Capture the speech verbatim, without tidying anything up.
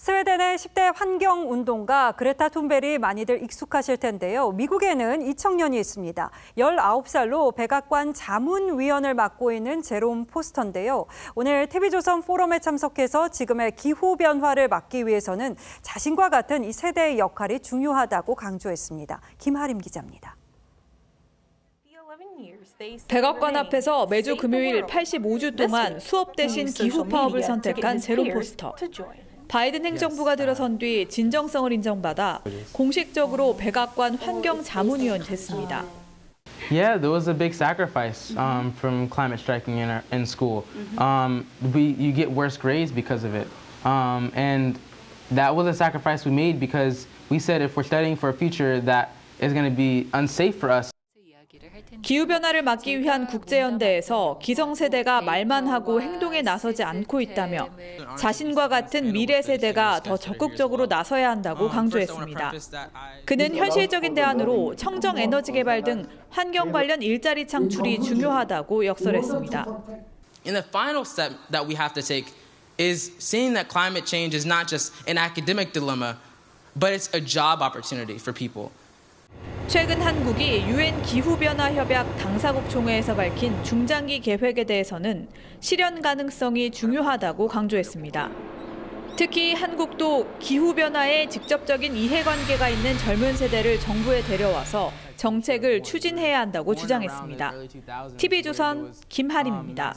스웨덴의 십 대 환경운동가 그레타 툰베리 많이들 익숙하실 텐데요. 미국에는 이 청년이 있습니다. 열아홉 살로 백악관 자문위원을 맡고 있는 제롬 포스터인데요. 오늘 티비조선 포럼에 참석해서 지금의 기후변화를 막기 위해서는 자신과 같은 이 세대의 역할이 중요하다고 강조했습니다. 김하림 기자입니다. 백악관 앞에서 매주 금요일 팔십오 주 동안 수업 대신 기후 파업을 선택한 제롬 포스터. 바이든 행정부가 들어선 뒤 진정성을 인정받아 공식적으로 백악관 환경자문위원이 됐습니다. Yeah, there was a big sacrifice um, from climate striking in, our, in school. Um, we, you get worse grades because of it. Um, and that was a sacrifice we made because we said if we're studying for a future that is going to be unsafe for us. 기후변화를 막기 위한 국제연대에서 기성세대가 말만 하고 행동에 나서지 않고 있다며 자신과 같은 미래 세대가 더 적극적으로 나서야 한다고 강조했습니다. 그는 현실적인 대안으로 청정에너지 개발 등 환경 관련 일자리 창출이 중요하다고 역설했습니다. And the final step that we have to take is seeing that climate change is not just an academic dilemma, but it's a job opportunity for people. 최근 한국이 유엔기후변화협약 당사국 총회에서 밝힌 중장기 계획에 대해서는 실현 가능성이 중요하다고 강조했습니다. 특히 한국도 기후변화에 직접적인 이해관계가 있는 젊은 세대를 정부에 데려와서 정책을 추진해야 한다고 주장했습니다. 티비조선 김하림입니다.